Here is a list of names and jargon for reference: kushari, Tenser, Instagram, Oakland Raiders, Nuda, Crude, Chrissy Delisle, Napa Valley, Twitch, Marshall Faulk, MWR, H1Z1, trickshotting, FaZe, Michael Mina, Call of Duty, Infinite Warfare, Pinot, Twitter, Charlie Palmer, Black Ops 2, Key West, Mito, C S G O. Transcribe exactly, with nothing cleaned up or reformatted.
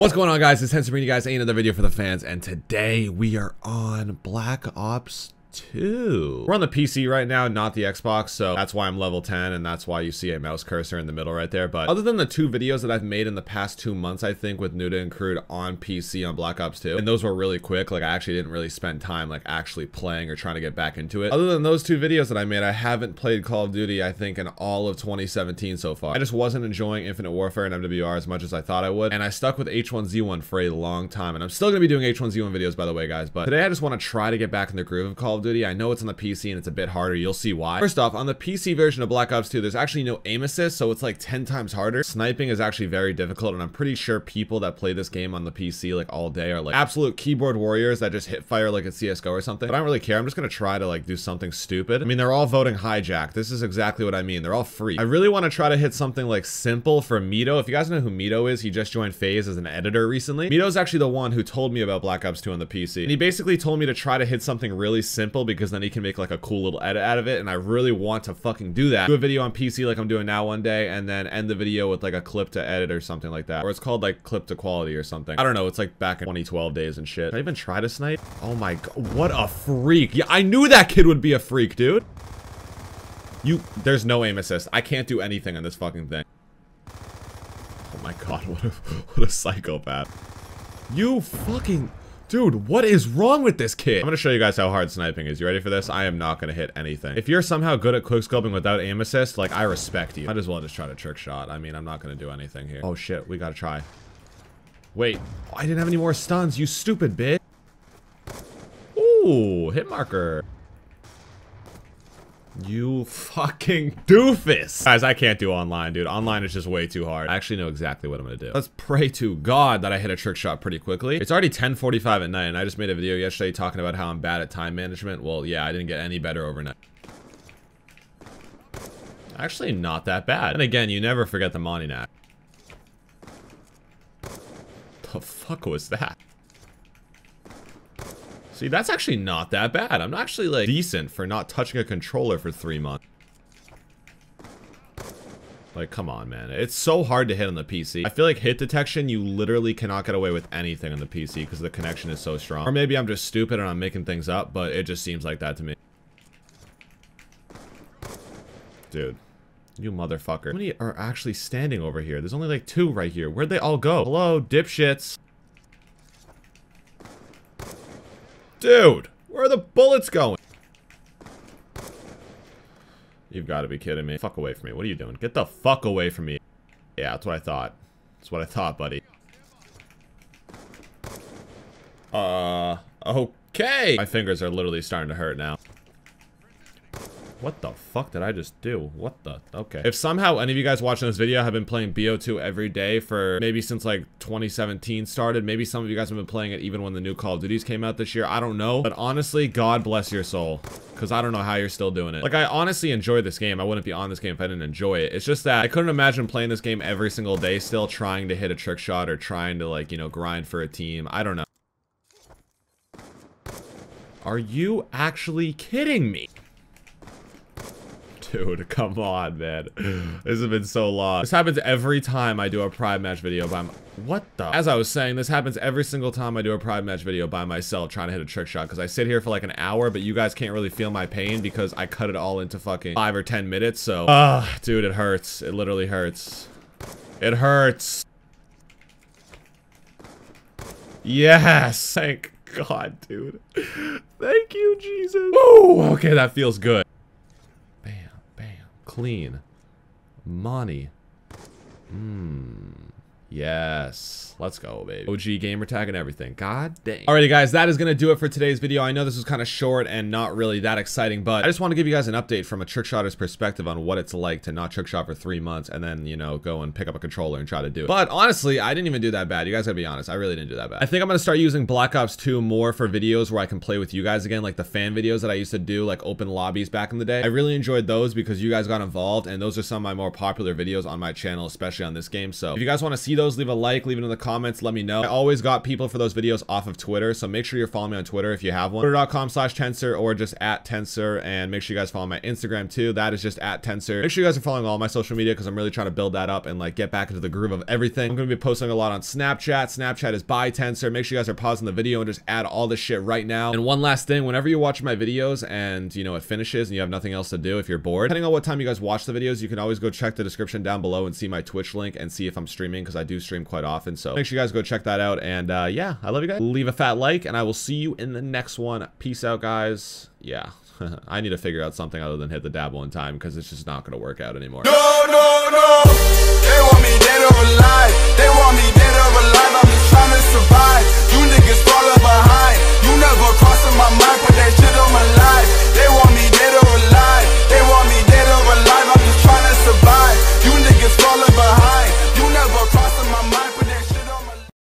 What's going on, guys? It's Tenser bringing you guys another video for the fans, and today we are on Black Ops two. We're on the P C right now, not the Xbox, so that's why I'm level ten, and that's why you see a mouse cursor in the middle right there. But other than the two videos that I've made in the past two months, I think, with Nuda and Crude on P C on Black Ops two, and those were really quick, like I actually didn't really spend time like actually playing or trying to get back into it. Other than those two videos that I made, I haven't played Call of Duty, I think, in all of twenty seventeen so far. I just wasn't enjoying Infinite Warfare and M W R as much as I thought I would, and I stuck with H one Z one for a long time, and I'm still gonna be doing H one Z one videos, by the way, guys. But today I just want to try to get back in the groove of Call of Duty. I know it's on the P C and it's a bit harder. You'll see why. First off, on the P C version of Black Ops two, there's actually no aim assist, so it's like ten times harder. Sniping is actually very difficult, and I'm pretty sure people that play this game on the P C like all day are like absolute keyboard warriors that just hit fire like at C S G O or something. But I don't really care. I'm just gonna try to like do something stupid. I mean, they're all voting hijack. This is exactly what I mean. They're all free. I really want to try to hit something like simple for Mito. If you guys know who Mito is, he just joined FaZe as an editor recently. Mito's actually the one who told me about Black Ops two on the P C, and he basically told me to try to hit something really simple because then he can make like a cool little edit out of it, and I really want to fucking do that. Do a video on P C like I'm doing now one day, and then end the video with like a clip to edit or something like that, or it's called like clip to quality or something. I don't know, it's like back in twenty twelve days and shit. Did I even try to snipe? Oh my god, what a freak. Yeah, I knew that kid would be a freak, dude. You, there's no aim assist. I can't do anything on this fucking thing. Oh my god, what a, what a psychopath. You fucking... Dude, what is wrong with this kid? I'm gonna show you guys how hard sniping is. You ready for this? I am not gonna hit anything. If you're somehow good at quickscoping without aim assist, like, I respect you. Might as well just try to trick shot. I mean, I'm not gonna do anything here. Oh shit, we gotta try. Wait, oh, I didn't have any more stuns, you stupid bitch. Ooh, hit marker. You fucking doofus. Guys, I can't do online, dude. Online is just way too hard. I actually know exactly what I'm gonna do. Let's pray to God that I hit a trick shot pretty quickly. It's already ten forty-five at night, and I just made a video yesterday talking about how I'm bad at time management. Well, yeah, I didn't get any better overnight. Actually, not that bad. And again, you never forget the Monty Knack. The fuck was that? See, that's actually not that bad. I'm actually, like, decent for not touching a controller for three months. Like, come on, man. It's so hard to hit on the P C. I feel like hit detection, you literally cannot get away with anything on the P C because the connection is so strong. Or maybe I'm just stupid and I'm making things up, but it just seems like that to me. Dude. You motherfucker. How many are actually standing over here? There's only, like, two right here. Where'd they all go? Hello, dipshits. Dude, where are the bullets going? You've got to be kidding me. Fuck away from me. What are you doing? Get the fuck away from me. Yeah, that's what I thought. That's what I thought, buddy. Uh, okay. My fingers are literally starting to hurt now. What the fuck did I just do? What the? Okay. If somehow any of you guys watching this video have been playing B O two every day for maybe since like twenty seventeen started, maybe some of you guys have been playing it even when the new Call of Duties came out this year, I don't know. But honestly, God bless your soul, because I don't know how you're still doing it. Like, I honestly enjoy this game. I wouldn't be on this game if I didn't enjoy it. It's just that I couldn't imagine playing this game every single day still, trying to hit a trick shot or trying to, like, you know, grind for a team. I don't know. Are you actually kidding me? Dude, come on, man. This has been so long. This happens every time I do a pride match video by my... What the... As I was saying, this happens every single time I do a pride match video by myself trying to hit a trick shot, because I sit here for like an hour, but you guys can't really feel my pain because I cut it all into fucking five or ten minutes, so... Ugh, dude, it hurts. It literally hurts. It hurts. Yes! Thank God, dude. Thank you, Jesus. Woo! Okay, that feels good. Clean. Money. Mmm. Yes. Let's go, baby. O G gamer tag and everything. God dang. Alrighty, guys. That is going to do it for today's video. I know this was kind of short and not really that exciting, but I just want to give you guys an update from a trickshotter's perspective on what it's like to not trickshot for three months and then, you know, go and pick up a controller and try to do it. But honestly, I didn't even do that bad. You guys gotta be honest. I really didn't do that bad. I think I'm going to start using Black Ops two more for videos where I can play with you guys again, like the fan videos that I used to do, like open lobbies back in the day. I really enjoyed those because you guys got involved, and those are some of my more popular videos on my channel, especially on this game. So if you guys want to see see those, leave a like, leave it in the comments, let me know. I always got people for those videos off of Twitter, so make sure you're following me on Twitter if you have one. Twitter dot com slash Tenser or just at Tenser, and make sure you guys follow my Instagram too. That is just at Tenser. Make sure you guys are following all my social media because I'm really trying to build that up and like get back into the groove of everything. I'm gonna be posting a lot on Snapchat. Snapchat is by Tenser. Make sure you guys are pausing the video and just add all this shit right now. And one last thing, whenever you watch my videos and you know it finishes and you have nothing else to do, if you're bored, depending on what time you guys watch the videos, you can always go check the description down below and see my Twitch link and see if I'm streaming, because I do stream quite often. So make sure you guys go check that out. And uh, yeah, I love you guys. Leave a fat like, and I will see you in the next one. Peace out, guys. Yeah, I need to figure out something other than hit the dab one time, because it's just not going to work out anymore. No, no, no. They want me dead or alive. They want me dead or alive. I'm just trying to survive. You niggas falling behind. You never.